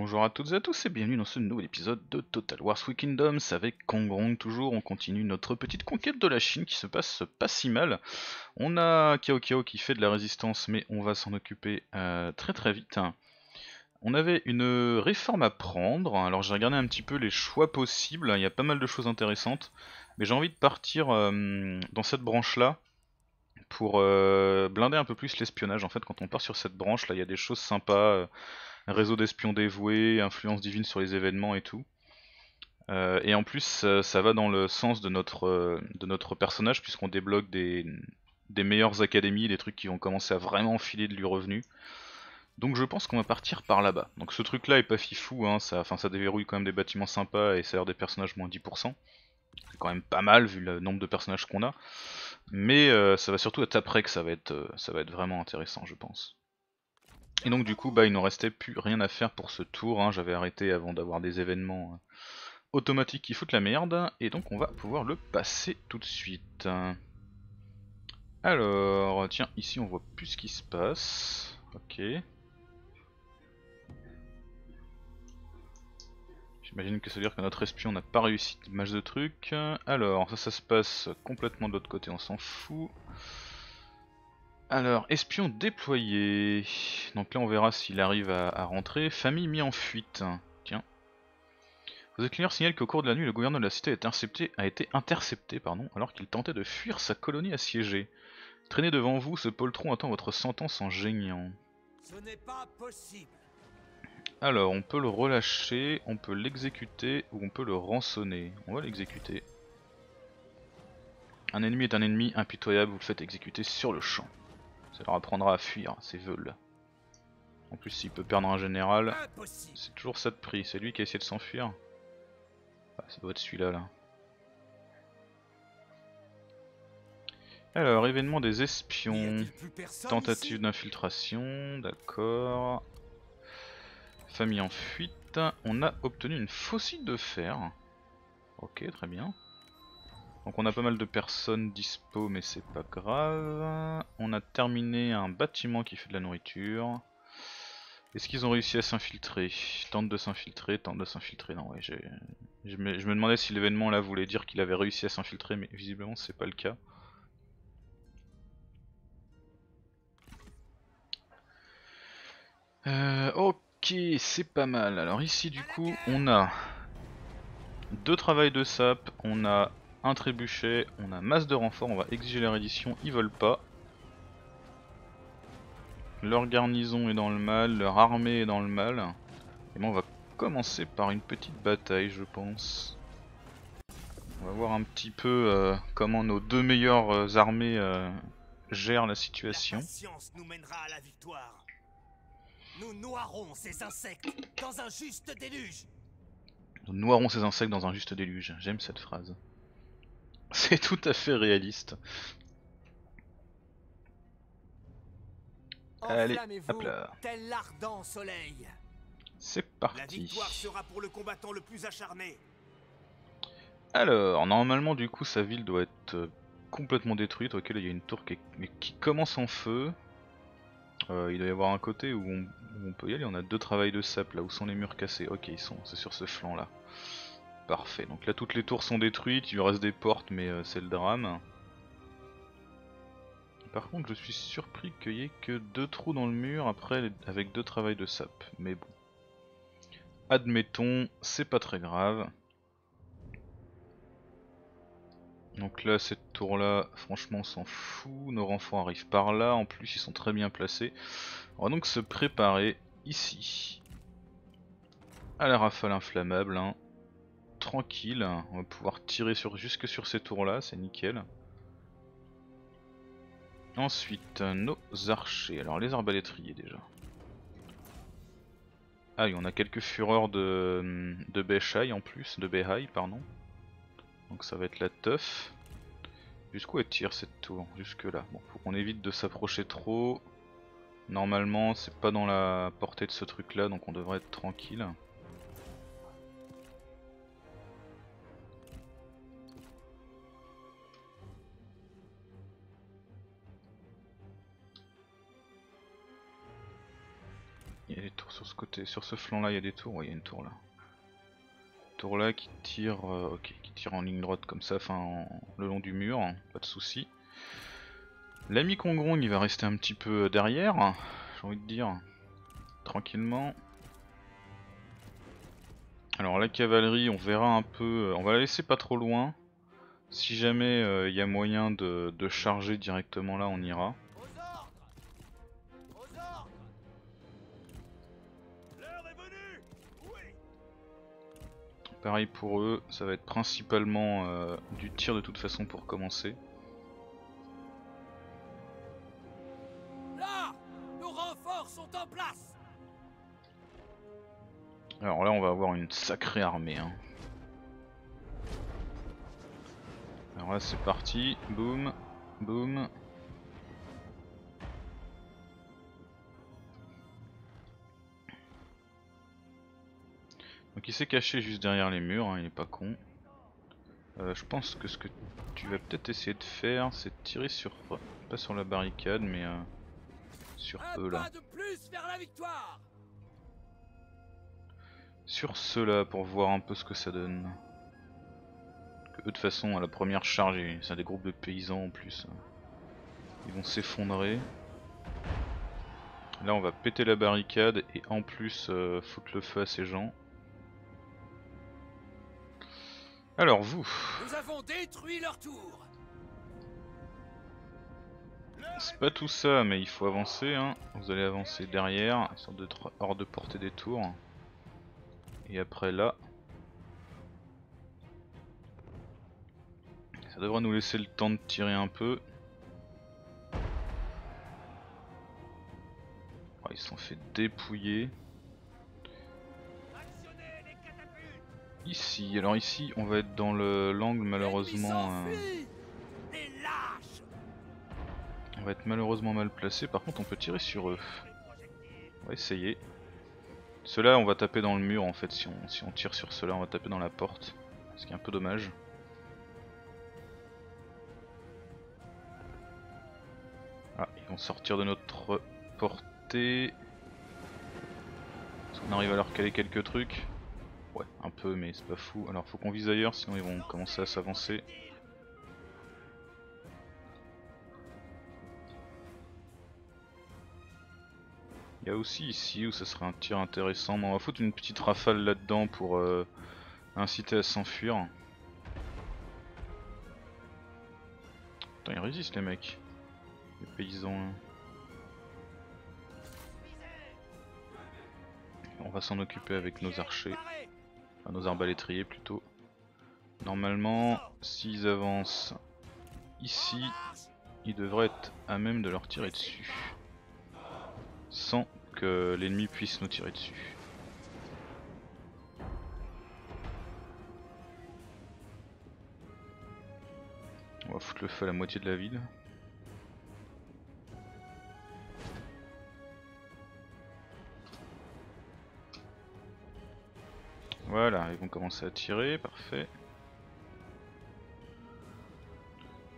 Bonjour à toutes et à tous et bienvenue dans ce nouvel épisode de Total War: Three Kingdoms avec Kong Rong toujours. On continue notre petite conquête de la Chine qui se passe pas si mal. On a Cao Cao qui fait de la résistance mais on va s'en occuper très vite. On avait une réforme à prendre, alors j'ai regardé un petit peu les choix possibles, il y a pas mal de choses intéressantes. Mais j'ai envie de partir dans cette branche là pour blinder un peu plus l'espionnage. En fait quand on part sur cette branche là il y a des choses sympas. Réseau d'espions dévoués, influence divine sur les événements et tout. Et en plus ça va dans le sens de notre personnage puisqu'on débloque des meilleures académies, des trucs qui vont commencer à vraiment filer de lui revenu. Donc je pense qu'on va partir par là-bas. Donc ce truc là est pas fifou, hein, ça déverrouille quand même des bâtiments sympas et ça a l'air des personnages moins 10%. C'est quand même pas mal vu le nombre de personnages qu'on a. Mais ça va surtout être après que ça va être vraiment intéressant je pense. Et donc du coup bah, il nous restait plus rien à faire pour ce tour, hein. J'avais arrêté avant d'avoir des événements automatiques qui foutent la merde, et donc on va pouvoir le passer tout de suite. Alors, tiens, ici on voit plus ce qui se passe, ok. J'imagine que ça veut dire que notre espion n'a pas réussi de match de truc. Alors, ça se passe complètement de l'autre côté, on s'en fout. Alors, espion déployé, donc là on verra s'il arrive à rentrer, famille mis en fuite, tiens. Vos éclaireurs signalent qu'au cours de la nuit, le gouverneur de la cité a été intercepté pardon, alors qu'il tentait de fuir sa colonie assiégée. Traîné devant vous, ce poltron attend votre sentence en geignant. Ce n'est pas possible. Alors, on peut le relâcher, on peut l'exécuter ou on peut le rançonner. On va l'exécuter. Un ennemi est un ennemi impitoyable, vous le faites exécuter sur le champ. Ça leur apprendra à fuir, ces veules. En plus, s'il peut perdre un général, c'est toujours ça de prix. C'est lui qui a essayé de s'enfuir. Ah, ça doit être celui-là, là. Alors, événement des espions. Tentative d'infiltration, d'accord. Famille en fuite. On a obtenu une faucille de fer. Ok, très bien. Donc on a pas mal de personnes dispo mais c'est pas grave. On a terminé un bâtiment qui fait de la nourriture. Est-ce qu'ils ont réussi à s'infiltrer? Tente de s'infiltrer, non ouais, je me demandais si l'événement là voulait dire qu'il avait réussi à s'infiltrer mais visiblement c'est pas le cas. Ok, c'est pas mal. Alors ici du coup on a deux travails de sap, on a un trébuchet, on a masse de renforts, on va exiger la reddition, ils veulent pas. Leur garnison est dans le mal, leur armée est dans le mal. Et bon, on va commencer par une petite bataille je pense. On va voir un petit peu comment nos deux meilleures armées gèrent la situation. La patience nous mènera à la victoire. Nous noierons ces insectes dans un juste déluge. Nous noierons ces insectes dans un juste déluge, j'aime cette phrase. C'est tout à fait réaliste. Allez, hop là. Tel l'ardent soleil. C'est parti. La victoire sera pour le combattant le plus acharné. Alors, normalement du coup sa ville doit être complètement détruite. Ok, là il y a une tour qui commence en feu. Il doit y avoir un côté où on peut y aller. On a deux travails de sap là où sont les murs cassés. Ok, c'est sur ce flanc là. Parfait, donc là toutes les tours sont détruites, il lui reste des portes mais c'est le drame. Par contre je suis surpris qu'il y ait que deux trous dans le mur après avec deux travails de sap, mais bon. Admettons, c'est pas très grave. Donc là cette tour là, franchement on s'en fout, nos renforts arrivent par là, en plus ils sont très bien placés. On va donc se préparer ici, à la rafale inflammable, hein. Tranquille, on va pouvoir tirer jusque sur ces tours là, c'est nickel. Ensuite, nos archers, alors les arbalétriers déjà. Ah oui, on a quelques fureurs de Beihai en plus, donc ça va être la teuf. Jusqu'où elle tire cette tour? Jusque là, bon, faut qu'on évite de s'approcher trop. Normalement c'est pas dans la portée de ce truc là, donc on devrait être tranquille. sur ce côté, sur ce flanc là il y a des tours, il y a une tour là. Tour là qui tire, ok, qui tire en ligne droite comme ça, enfin le long du mur, hein, pas de souci. L'ami Kong Rong il va rester un petit peu derrière, hein, j'ai envie de dire, tranquillement. Alors la cavalerie on verra un peu, on va la laisser pas trop loin. Si jamais il y a moyen de charger directement là on ira. Pareil pour eux, ça va être principalement du tir de toute façon pour commencer. Là, nos renforts sont en place. Alors là on va avoir une sacrée armée, hein. Alors là c'est parti, boum, boum. Donc il s'est caché juste derrière les murs, hein, il est pas con. Je pense que ce que tu vas peut-être essayer de faire, c'est tirer sur, pas sur la barricade, mais sur eux là. Sur ceux-là pour voir un peu ce que ça donne. Que eux de toute façon à la première charge, c'est des groupes de paysans en plus. Ils vont s'effondrer. Là on va péter la barricade et en plus foutre le feu à ces gens. Alors vous, nous avons détruit leur tour. C'est pas tout ça, mais il faut avancer, hein. Vous allez avancer derrière, histoire d'être hors de portée des tours. Et après là, ça devrait nous laisser le temps de tirer un peu. Oh, ils se sont fait dépouiller. Ici, alors ici on va être dans l'angle malheureusement. On va être malheureusement mal placé, par contre on peut tirer sur eux. On va essayer. Ceux-là on va taper dans le mur en fait, si on tire sur ceux-là on va taper dans la porte. Ce qui est un peu dommage. Ah, ils vont sortir de notre portée. Est-ce qu'on arrive à leur caler quelques trucs? Ouais, un peu, mais c'est pas fou. Alors faut qu'on vise ailleurs, sinon ils vont commencer à s'avancer. Il y a aussi ici où ça serait un tir intéressant, mais on va foutre une petite rafale là-dedans pour inciter à s'enfuir. Putain, ils résistent les mecs, les paysans là. On va s'en occuper avec nos archers. Enfin, nos arbalétriers plutôt. Normalement, s'ils avancent ici, ils devraient être à même de leur tirer dessus. Sans que l'ennemi puisse nous tirer dessus. On va foutre le feu à la moitié de la ville. Voilà, ils vont commencer à tirer, parfait.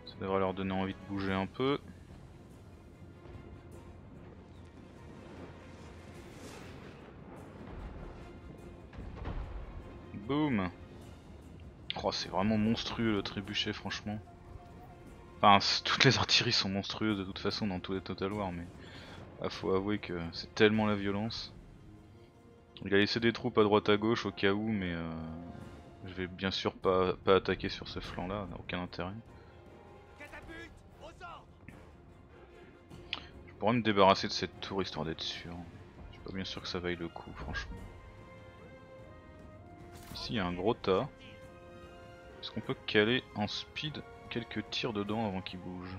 Ça devrait leur donner envie de bouger un peu. Boum. Oh, c'est vraiment monstrueux le trébuchet, franchement. Enfin, toutes les artilleries sont monstrueuses de toute façon dans tous les Total War, mais là, faut avouer que c'est tellement la violence. Il a laissé des troupes à droite à gauche au cas où, mais je vais bien sûr pas attaquer sur ce flanc là, aucun intérêt. Je pourrais me débarrasser de cette tour histoire d'être sûr. Je suis pas bien sûr que ça vaille le coup franchement. Ici il y a un gros tas. Est-ce qu'on peut caler en speed quelques tirs dedans avant qu'il bouge?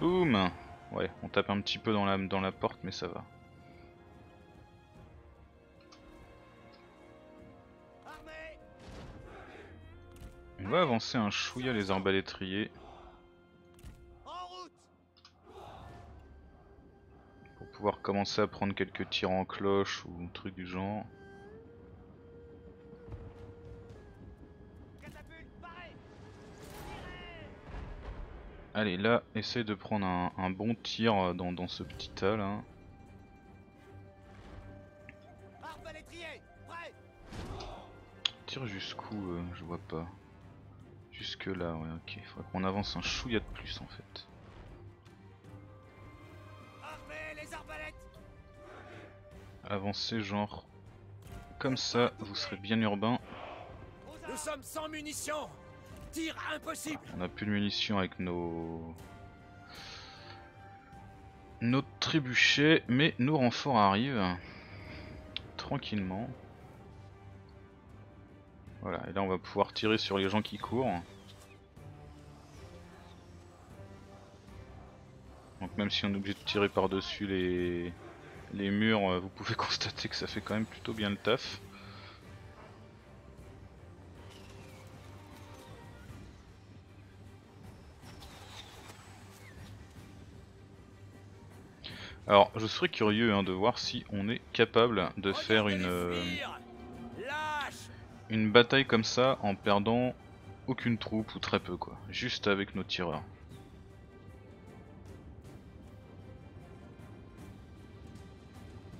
Boum! Ouais, on tape un petit peu dans la porte, mais ça va. On va avancer un chouïa les arbalétriers. Pour pouvoir commencer à prendre quelques tirs en cloche ou un truc du genre. Allez, là, essaye de prendre un bon tir dans ce petit tas là. Tire jusqu'où je vois pas. Jusque là, ouais, ok. Faudrait qu'on avance un chouïa de plus en fait. Avancez genre comme ça, vous serez bien urbain. Nous sommes sans munitions. Tir impossible. On n'a plus de munitions avec nos trébuchets, mais nos renforts arrivent tranquillement. Voilà, et là on va pouvoir tirer sur les gens qui courent. Donc même si on est obligé de tirer par-dessus les murs, vous pouvez constater que ça fait quand même plutôt bien le taf. Alors je serais curieux de voir si on est capable de faire une bataille comme ça en perdant aucune troupe ou très peu quoi, juste avec nos tireurs.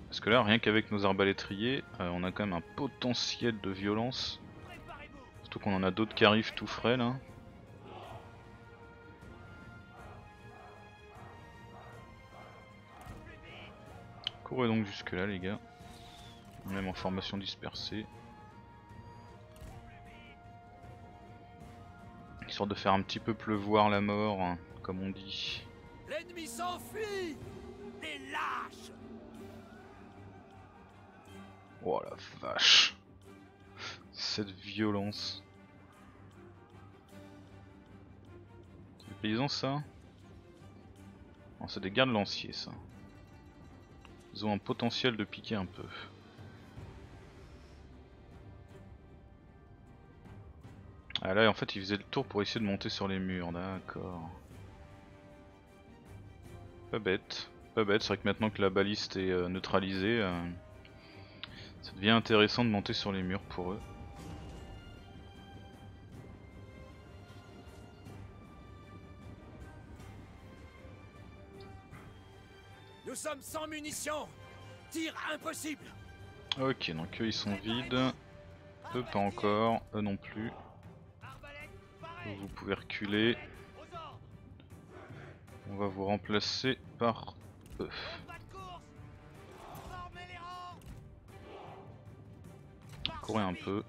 Parce que là rien qu'avec nos arbalétriers on a quand même un potentiel de violence. Surtout qu'on en a d'autres qui arrivent tout frais là. Courez donc jusque là les gars. Même en formation dispersée. Histoire de faire un petit peu pleuvoir la mort, comme on dit. L'ennemi s'enfuit, des lâches. Oh la vache. Cette violence. C'est des paysans ça? Non, c'est des gardes lanciers ça. Ils ont un potentiel de piquer un peu. Ah là en fait il faisait le tour pour essayer de monter sur les murs, d'accord. Pas bête, pas bête, c'est vrai que maintenant que la baliste est neutralisée, ça devient intéressant de monter sur les murs pour eux. Nous sommes sans munitions, tir impossible. Ok, donc eux ils sont vides, eux pas encore, eux non plus. Vous pouvez reculer. On va vous remplacer par eux. Courez un peu.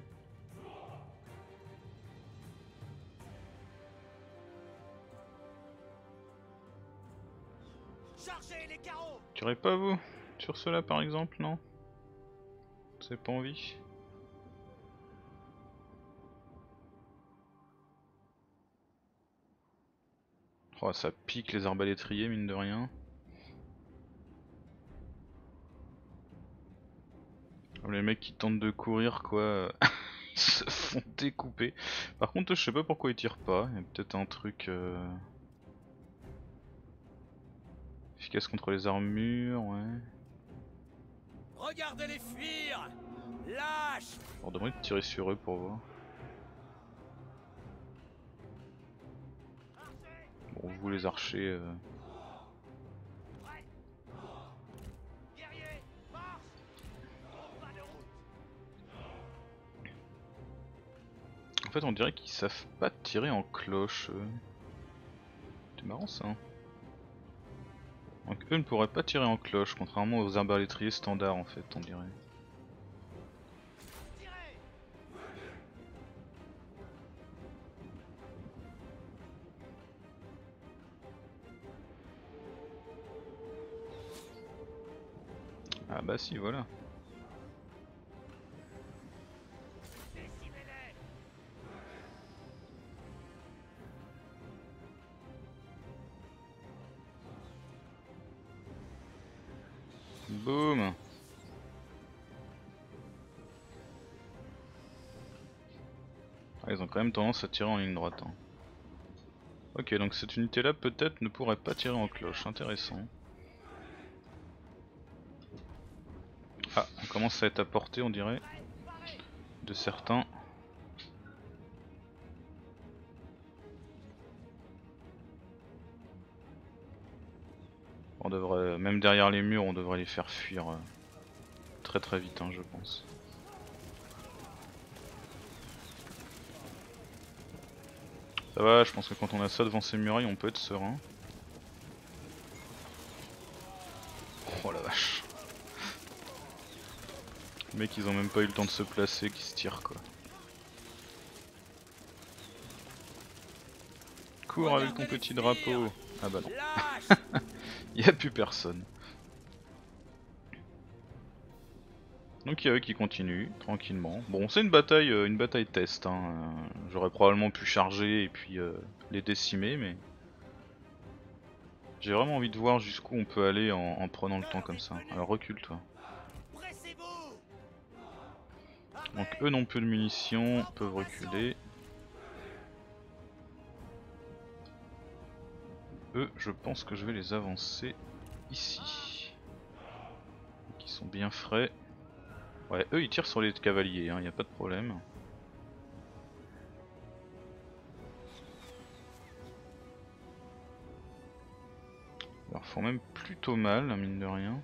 Tu irais pas vous sur cela par exemple, non? C'est pas envie. Oh, ça pique les arbalétriers mine de rien. Les mecs qui tentent de courir quoi, ils se font découper. Par contre je sais pas pourquoi ils tirent pas, il y a peut-être un truc efficace contre les armures, ouais. Regardez-les fuir, lâche. On leur demande de tirer sur eux pour voir. Bon, vous les archers. En fait, on dirait qu'ils savent pas tirer en cloche. C'est marrant ça. Hein. Donc, eux ne pourraient pas tirer en cloche, contrairement aux arbalétriers standards en fait, on dirait. Ah bah si, voilà. Boum. Ah, ils ont quand même tendance à tirer en ligne droite. Hein. Ok, donc cette unité là peut-être ne pourrait pas tirer en cloche, intéressant. Ah, on commence à être à portée on dirait, de certains. On devrait, même derrière les murs, on devrait les faire fuir très très vite, hein, je pense. Ça va, je pense que quand on a ça devant ces murailles, on peut être serein. Oh la vache. Les mecs, ils ont même pas eu le temps de se placer, qui se tirent quoi. Cours avec ton petit drapeau. Ah bah non. Y'a plus personne. Donc il y a eux qui continuent tranquillement. Bon, c'est une bataille test, hein. J'aurais probablement pu charger et puis les décimer, mais j'ai vraiment envie de voir jusqu'où on peut aller en prenant le temps comme ça. Alors recule-toi. Donc eux n'ont plus de munitions, peuvent reculer. Eux, je pense que je vais les avancer ici. Donc, ils sont bien frais. Ouais, eux ils tirent sur les cavaliers, hein, y a pas de problème. Ils leur font même plutôt mal, mine de rien.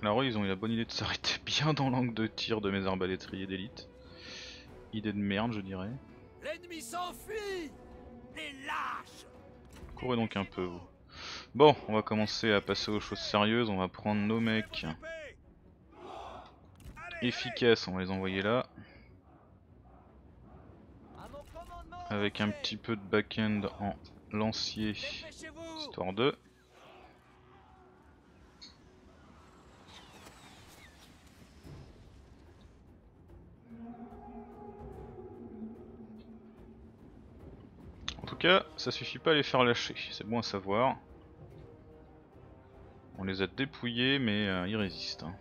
Alors eux ils ont eu la bonne idée de s'arrêter bien dans l'angle de tir de mes arbalétriers d'élite. Idée de merde, je dirais. L'ennemi s'enfuit, les lâches. Courez donc un peu vous. Bon, on va commencer à passer aux choses sérieuses, on va prendre nos mecs efficaces, on va les envoyer là. Avec un petit peu de back-end en lancier, histoire de... En tout cas, ça suffit pas à les faire lâcher, c'est bon à savoir. On les a dépouillés, mais ils résistent, hein.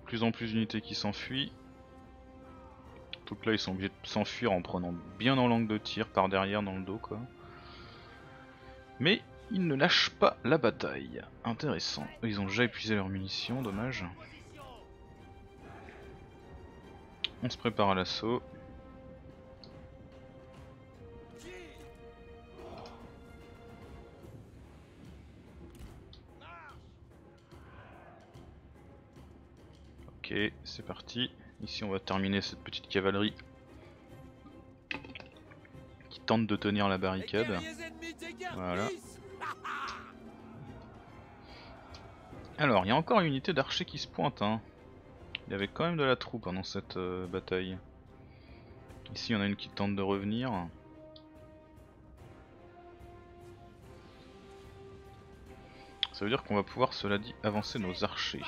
De plus en plus d'unités qui s'enfuient. Donc là, ils sont obligés de s'enfuir en prenant bien dans l'angle de tir, par derrière, dans le dos, quoi. Mais ils ne lâchent pas la bataille. Intéressant. Ils ont déjà épuisé leurs munitions, dommage. On se prépare à l'assaut. Ok, c'est parti. Ici on va terminer cette petite cavalerie qui tente de tenir la barricade. Voilà. Alors, il y a encore une unité d'archers qui se pointe, hein. Il y avait quand même de la troupe pendant cette bataille. Ici il y en a une qui tente de revenir. Ça veut dire qu'on va pouvoir, cela dit, avancer nos archers.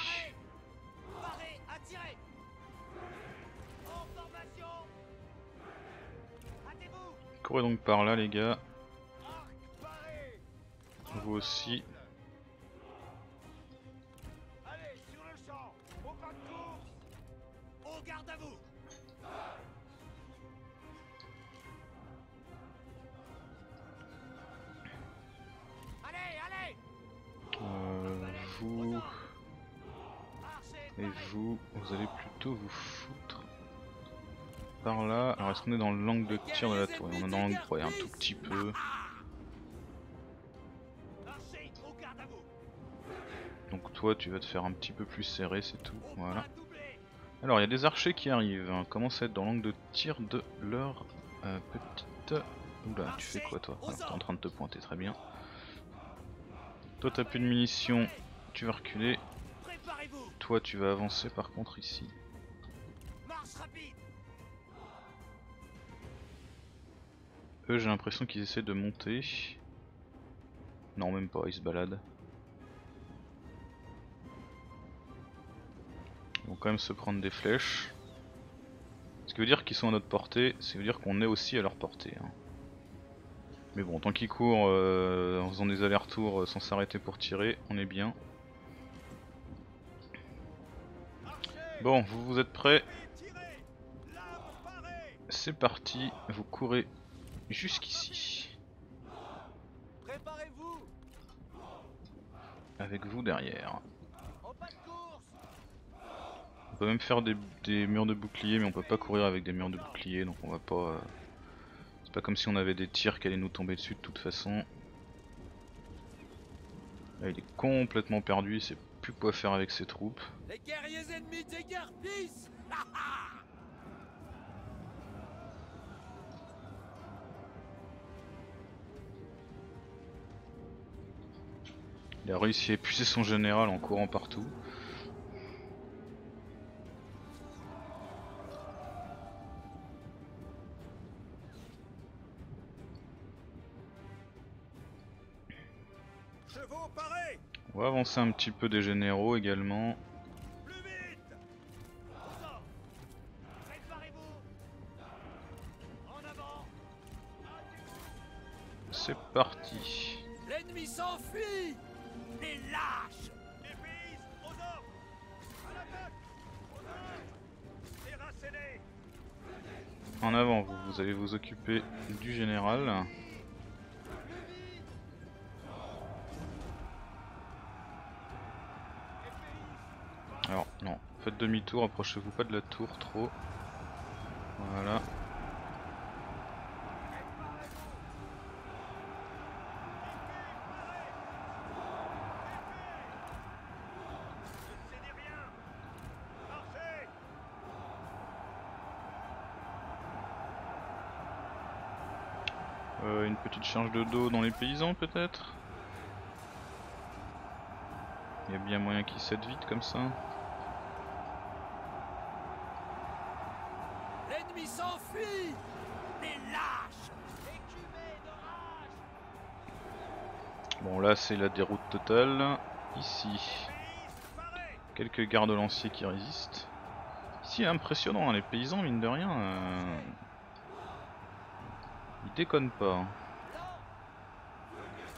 Courez donc par là les gars. Vous aussi. Vous et vous, vous allez plutôt vous foutre par là. Alors est-ce qu'on est dans l'angle de tir de la tour? On est dans l'angle, ouais, un tout petit peu. Donc toi tu vas te faire un petit peu plus serré, c'est tout, voilà. Alors il y a des archers qui arrivent, hein. Commence à être dans l'angle de tir de leur petite... Oula, tu fais quoi toi? Alors t'es en train de te pointer, très bien. Toi t'as plus de munitions, tu vas reculer. Toi tu vas avancer par contre ici. Eux, j'ai l'impression qu'ils essaient de monter. Non, même pas, ils se baladent. Ils vont quand même se prendre des flèches. Ce qui veut dire qu'ils sont à notre portée, ce qui veut dire qu'on est aussi à leur portée, hein. Mais bon, tant qu'ils courent en faisant des allers-retours sans s'arrêter pour tirer, on est bien. Bon, vous êtes prêts? C'est parti, vous courez jusqu'ici. Préparez-vous. Avec vous derrière. peut même faire des murs de bouclier, mais on peut pas courir avec des murs de bouclier, donc on va pas... C'est pas comme si on avait des tirs qui allaient nous tomber dessus de toute façon. Là il est complètement perdu, il sait plus quoi faire avec ses troupes. Les guerriers ennemis t'égarpissent. Il a réussi à épuiser son général en courant partout. On va avancer un petit peu des généraux également. C'est parti. L'ennemi s'enfuit. Les lâches. Les pays aux ordres. À l'attaque. Déracinez. En avant, vous allez vous occuper du général. Alors non, faites demi-tour, approchez-vous pas de la tour trop. Voilà. Une petite charge de dos dans les paysans peut-être. Il y a bien moyen qu'ils cèdent vite comme ça. Bon là c'est la déroute totale. Ici quelques gardes lanciers qui résistent. Ici impressionnant hein, les paysans mine de rien ils déconnent pas.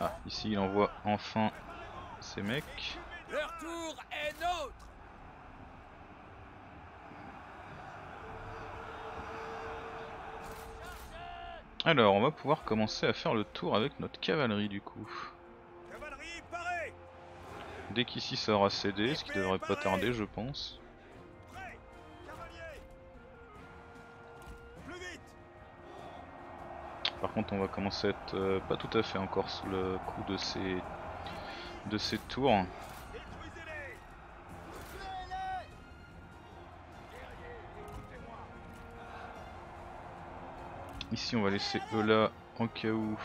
Ah ici il envoie enfin ces mecs. Leur tour est nôtre. Alors on va pouvoir commencer à faire le tour avec notre cavalerie du coup. Dès qu'ici ça aura cédé, ce qui devrait pas tarder je pense. Par contre on va commencer à être pas tout à fait encore sous le coup de ces tours. Ici on va laisser eux là en cas où.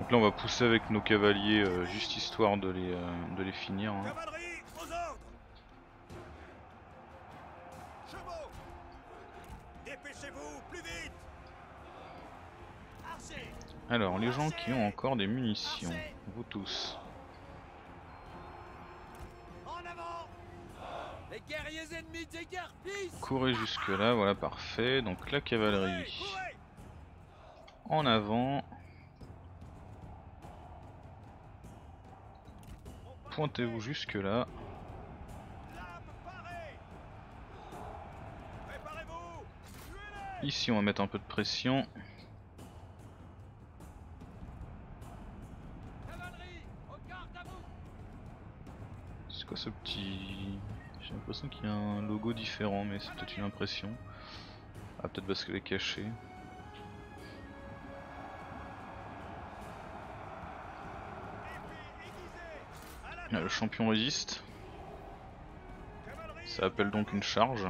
Donc là on va pousser avec nos cavaliers juste histoire de les finir hein. Alors les gens qui ont encore des munitions, vous tous. Courez jusque là, voilà parfait. Donc la cavalerie en avant. Pointez-vous jusque là. Ici on va mettre un peu de pression. C'est quoi ce petit... J'ai l'impression qu'il y a un logo différent, mais c'est peut-être une impression. Ah, peut-être parce qu'elle est cachée. Ah, le champion résiste. Ça appelle donc une charge.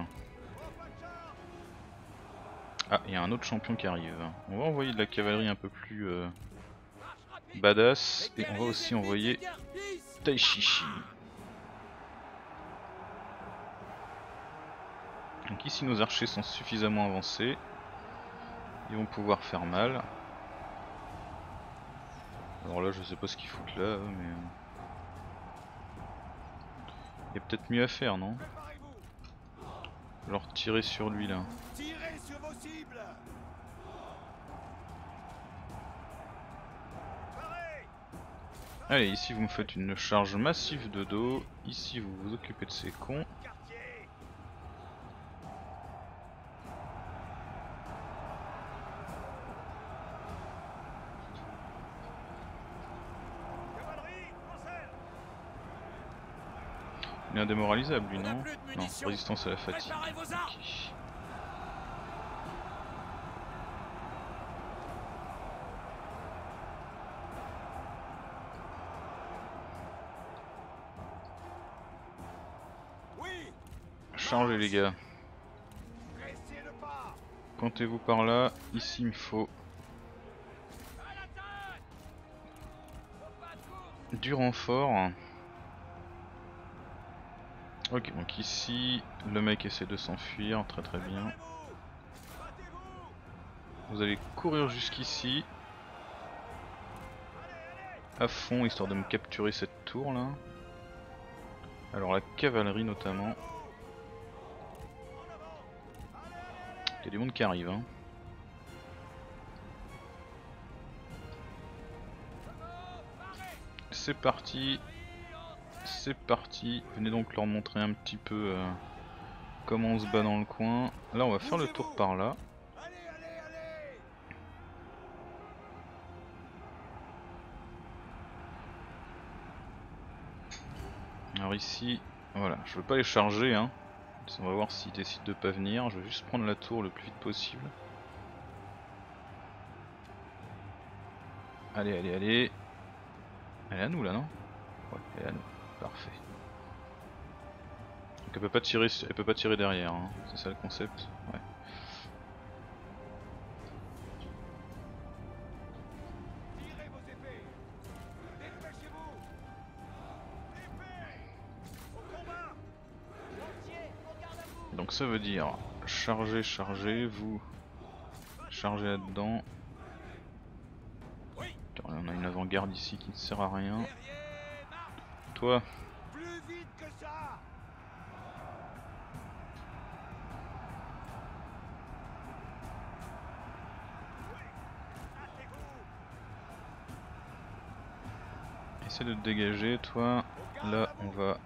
Ah, il y a un autre champion qui arrive. On va envoyer de la cavalerie un peu plus badass. Et on va aussi envoyer Taishi. Donc ici nos archers sont suffisamment avancés, ils vont pouvoir faire mal. Alors là je sais pas ce qu'ils foutent là, mais... Il y a peut-être mieux à faire non? Genre tirer sur lui là. Allez ici vous me faites une charge massive de dos, ici vous vous occupez de ces cons. Il est indémoralisable, lui, non? Non, résistance à la fatigue. Okay. Changez les gars. Comptez-vous par là. Ici il me faut du renfort. Ok, donc ici le mec essaie de s'enfuir. Très très bien. Vous allez courir jusqu'ici à fond, histoire de me capturer cette tour là. Alors la cavalerie notamment. Il y a du monde qui arrive. Hein. C'est parti. C'est parti. Venez donc leur montrer un petit peu comment on se bat dans le coin. Là on va faire le tour par là. Alors ici, voilà, je veux pas les charger hein. On va voir s'ils décident de pas venir, je vais juste prendre la tour le plus vite possible. Allez, allez, allez. Elle est à nous là, non? Ouais, elle est à nous. Parfait. Donc elle peut pas tirer derrière, hein. C'est ça le concept. Ouais. Donc ça veut dire charger, charger, vous chargez là-dedans. On a une avant-garde ici qui ne sert à rien. Toi. Essaie de te dégager, toi. Là, on va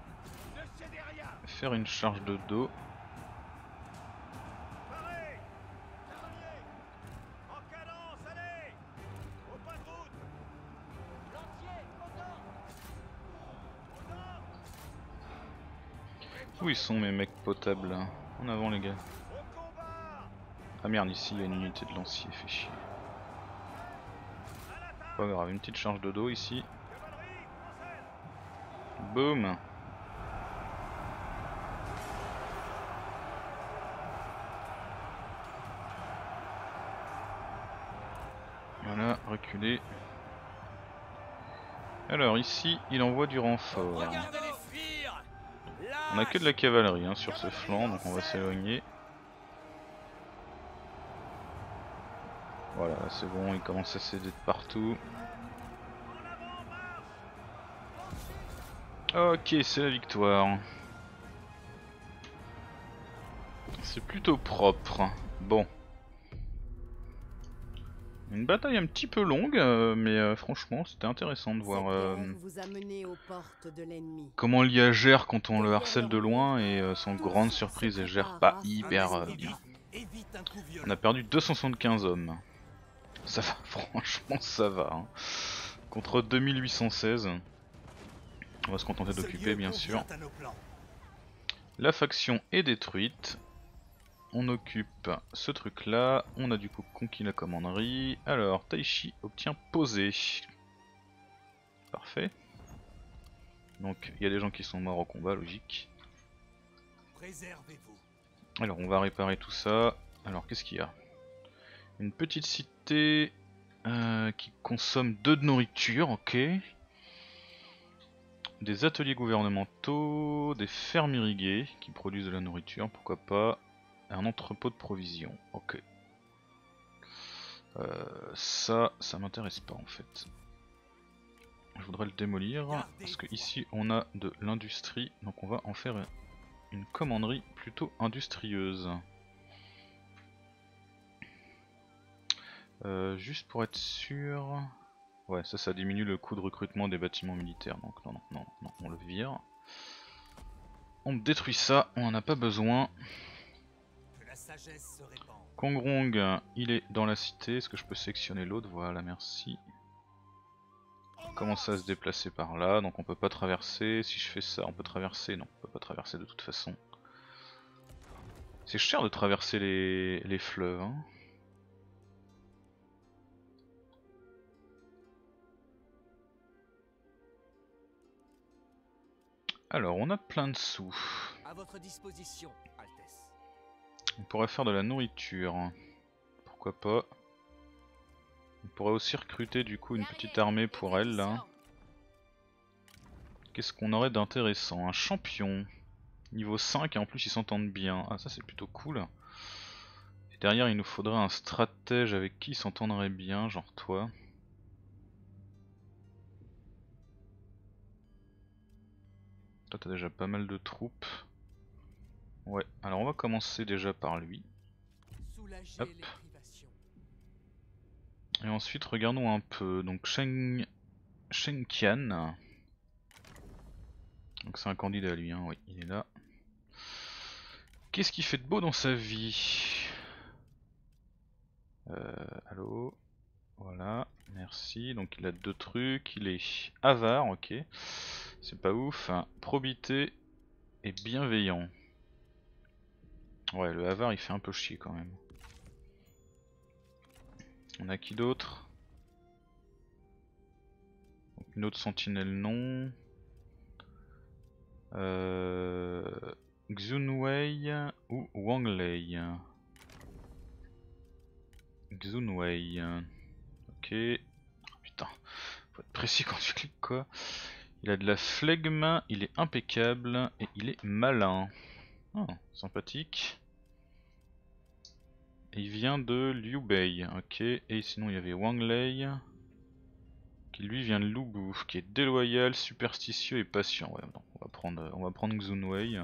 faire une charge de dos. Où ils sont mes mecs potables là? En avant les gars. Ah merde, ici il y a une unité de lancier, fait chier. Pas grave, une petite charge de dos ici. Boum. Voilà, reculer. Alors ici il envoie du renfort. On a que de la cavalerie hein, sur ce flanc, donc on va s'éloigner. Voilà, c'est bon, il commence à céder de partout. Ok, c'est la victoire. C'est plutôt propre. Bon. Une bataille un petit peu longue, mais franchement c'était intéressant de voir comment l'IA gère quand on le harcèle de loin et sans grande surprise elle gère pas hyper bien. On a perdu 275 hommes. Ça va, franchement ça va. Hein. Contre 2816. On va se contenter d'occuper bien sûr. La faction est détruite. On occupe ce truc là, on a du coup conquis la commanderie. Alors Taishi obtient posé. Parfait. Donc il y a des gens qui sont morts au combat, logique. Alors on va réparer tout ça. Alors qu'est-ce qu'il y a? Une petite cité qui consomme 2 de nourriture, ok. Des ateliers gouvernementaux, des fermes irriguées qui produisent de la nourriture, pourquoi pas. Un entrepôt de provisions, ok. Ça m'intéresse pas en fait. Je voudrais le démolir, parce que ici on a de l'industrie, donc on va en faire une commanderie plutôt industrieuse. Juste pour être sûr... Ouais, ça diminue le coût de recrutement des bâtiments militaires, donc non, on le vire. On détruit ça, on en a pas besoin. Kong Rong, il est dans la cité. Est-ce que je peux sectionner l'autre? Voilà, merci. commence à se déplacer par là, donc on peut pas traverser. Si je fais ça, on peut traverser. Non, on peut pas traverser de toute façon. C'est cher de traverser les fleuves, hein. Alors, on a plein de sous. À votre disposition, Altesse. On pourrait faire de la nourriture. Pourquoi pas. On pourrait aussi recruter du coup une petite armée pour elle là. Qu'est-ce qu'on aurait d'intéressant? Un champion. Niveau 5 et en plus ils s'entendent bien. Ah ça c'est plutôt cool. Et derrière il nous faudrait un stratège avec qui ils s'entendraient bien, genre toi. Toi t'as déjà pas mal de troupes. Ouais, alors on va commencer déjà par lui. Hop. Et ensuite regardons un peu, donc Shen Kian. Donc c'est un candidat lui, hein. Oui il est là. Qu'est-ce qu'il fait de beau dans sa vie? Allô. Voilà, merci. Donc il a deux trucs, il est avare, ok. C'est pas ouf, hein. Probité et bienveillant. Ouais le avare il fait un peu chier quand même. On a qui d'autre? Une autre sentinelle non. Xunwei ou Wanglei? Xunwei. Ok. Putain, faut être précis quand tu cliques quoi. Il a de la flegme, il est impeccable et il est malin. Oh, sympathique. Il vient de Liu Bei, ok, et sinon il y avait Wanglei, qui lui vient de Lubu, qui est déloyal, superstitieux et patient. Ouais, non, on va prendre Xunwei.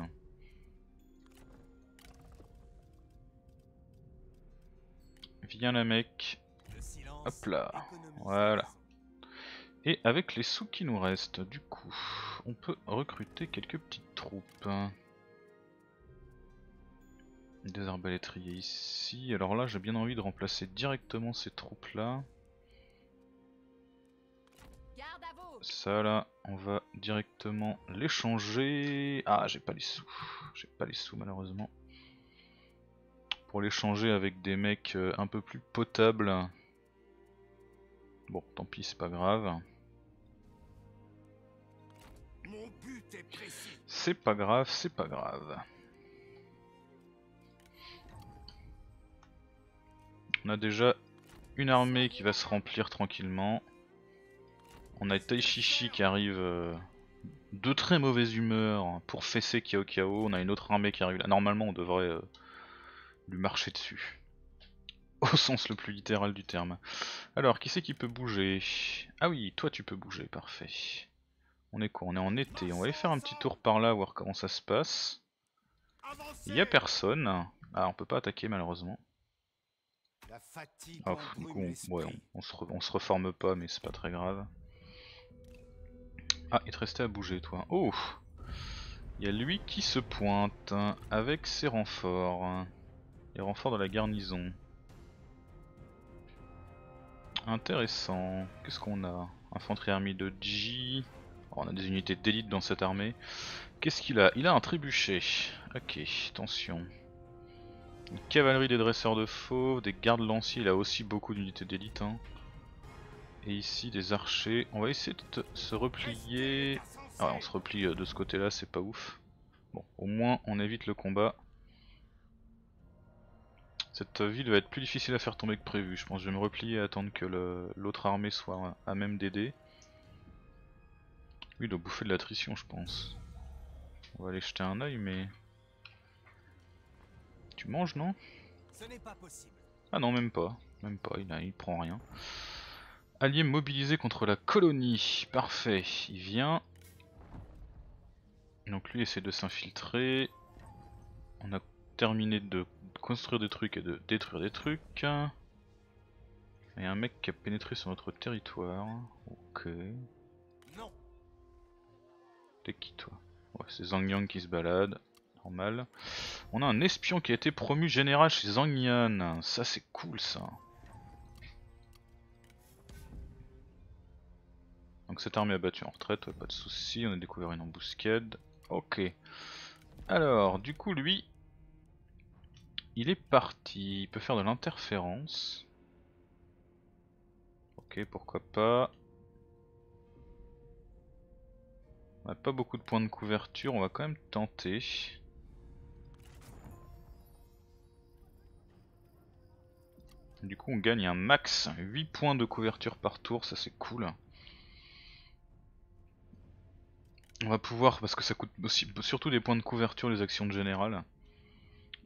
Viens la mec, hop là, voilà. Et avec les sous qui nous restent, du coup, on peut recruter quelques petites troupes. Des arbalétriers ici, alors là j'ai bien envie de remplacer directement ces troupes là. Ça là, on va directement les changer. Ah j'ai pas les sous malheureusement. Pour les changer avec des mecs un peu plus potables. Bon tant pis c'est pas grave. C'est pas grave, c'est pas grave. On a déjà une armée qui va se remplir tranquillement. On a Taishi qui arrive de très mauvaise humeur pour fesser Cao Cao. On a une autre armée qui arrive là. Normalement on devrait lui marcher dessus. Au sens le plus littéral du terme. Alors qui c'est qui peut bouger? Ah oui, toi tu peux bouger, parfait. On est quoi? On est en été. On va aller faire un petit tour par là, voir comment ça se passe. Il n'y a personne. Ah on peut pas attaquer malheureusement. Oh, du coup, on se reforme pas, mais c'est pas très grave. Ah, il te restait à bouger, toi. Oh, il y a lui qui se pointe avec ses renforts. Les renforts de la garnison. Intéressant. Qu'est-ce qu'on a? Infanterie armée de Ji. Oh, on a des unités d'élite dans cette armée. Qu'est-ce qu'il a? Il a un trébuchet. Ok, attention. Une cavalerie des dresseurs de fauves, des gardes lanciers, il a aussi beaucoup d'unités d'élite. Hein. Et ici des archers. On va essayer de se replier. Ah ouais, on se replie de ce côté là, c'est pas ouf. Bon, au moins on évite le combat. Cette ville va être plus difficile à faire tomber que prévu. Je pense que je vais me replier et attendre que l'autre armée soit à même d'aider. Lui il doit bouffer de l'attrition je pense. On va aller jeter un oeil mais... Tu manges non? Ce n'est pas possible. Ah non même pas, il prend rien. Allié mobilisé contre la colonie, parfait, il vient. Donc lui essaie de s'infiltrer. On a terminé de construire des trucs et de détruire des trucs. Il y a un mec qui a pénétré sur notre territoire, ok. Non. T'es qui toi? Ouais, c'est Zhang Yang qui se balade. Normal. On a un espion qui a été promu général chez Zhang Yan. Ça c'est cool ça. Donc cette armée abattue en retraite, pas de soucis, on a découvert une embuscade. Ok. Alors, du coup lui, il est parti, il peut faire de l'interférence. Ok, pourquoi pas. On n'a pas beaucoup de points de couverture, on va quand même tenter. Du coup on gagne un max, 8 points de couverture par tour, ça c'est cool. On va pouvoir, parce que ça coûte aussi, surtout des points de couverture les actions de général.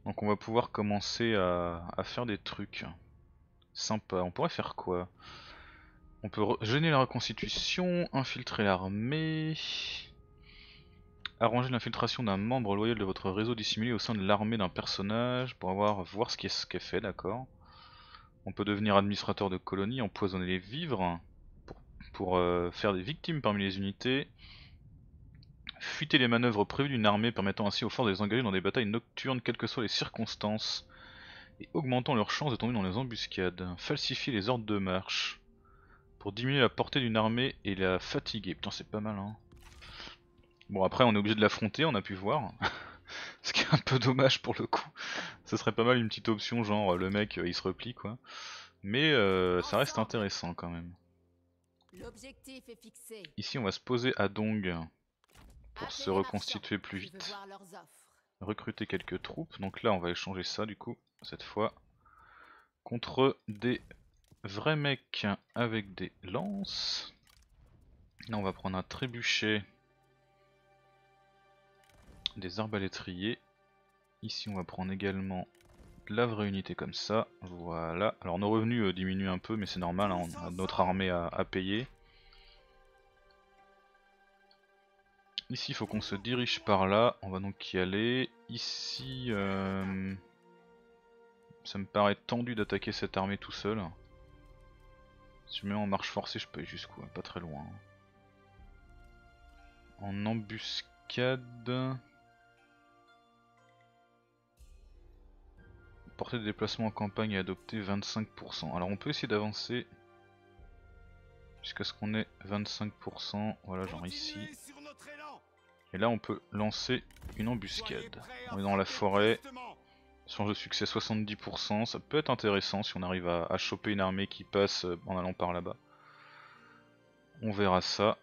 Donc on va pouvoir commencer à faire des trucs sympas. On pourrait faire quoi? On peut gêner la reconstitution, infiltrer l'armée, arranger l'infiltration d'un membre loyal de votre réseau dissimulé au sein de l'armée d'un personnage pour voir ce qui est fait, d'accord. On peut devenir administrateur de colonies, empoisonner les vivres pour faire des victimes parmi les unités. Fuiter les manœuvres prévues d'une armée permettant ainsi aux forces de les engager dans des batailles nocturnes quelles que soient les circonstances. Et augmentant leurs chances de tomber dans les embuscades. Falsifier les ordres de marche. Pour diminuer la portée d'une armée et la fatiguer. Putain c'est pas mal hein. Bon après on est obligé de l'affronter, on a pu voir. Ce qui est un peu dommage pour le coup. Ça serait pas mal une petite option genre le mec il se replie quoi. Mais ça reste intéressant quand même. L'objectif est fixé. Ici on va se poser à Dong pour se reconstituer plus vite. Recruter quelques troupes. Donc là on va échanger ça du coup cette fois. Contre des vrais mecs avec des lances. Là on va prendre un trébuchet. Des arbalétriers. Ici on va prendre également de la vraie unité comme ça. Voilà. Alors nos revenus diminuent un peu mais c'est normal, hein, on a notre armée à payer. Ici il faut qu'on se dirige par là, on va donc y aller. Ici ça me paraît tendu d'attaquer cette armée tout seul. Si je mets en marche forcée je peux aller jusqu'où? Pas très loin. Hein. En embuscade. Portée de déplacement en campagne est adoptée 25%. Alors on peut essayer d'avancer jusqu'à ce qu'on ait 25%. Voilà, genre ici. Et là on peut lancer une embuscade. On est dans la forêt. Change de succès 70%. Ça peut être intéressant si on arrive à choper une armée qui passe en allant par là-bas. On verra ça.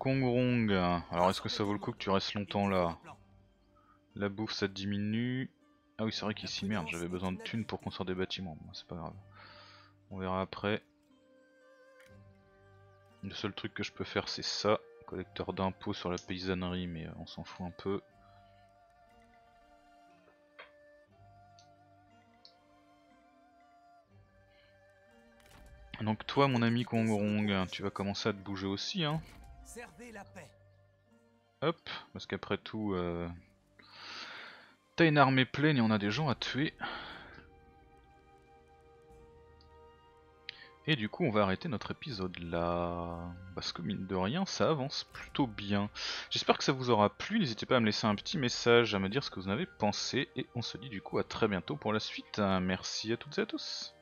Kong Rong. Alors est-ce que ça vaut le coup que tu restes longtemps là? La bouffe ça diminue. Ah oui c'est vrai qu'ici merde j'avais besoin de thunes pour construire des bâtiments. Bon, c'est pas grave. On verra après. Le seul truc que je peux faire c'est ça. Collecteur d'impôts sur la paysannerie mais on s'en fout un peu. Donc toi mon ami Kong Rong, tu vas commencer à te bouger aussi hein. Hop, parce qu'après tout... T'as une armée pleine et on a des gens à tuer. Et du coup on va arrêter notre épisode là. Parce que mine de rien ça avance plutôt bien. J'espère que ça vous aura plu, n'hésitez pas à me laisser un petit message, à me dire ce que vous en avez pensé. Et on se dit du coup à très bientôt pour la suite. Merci à toutes et à tous.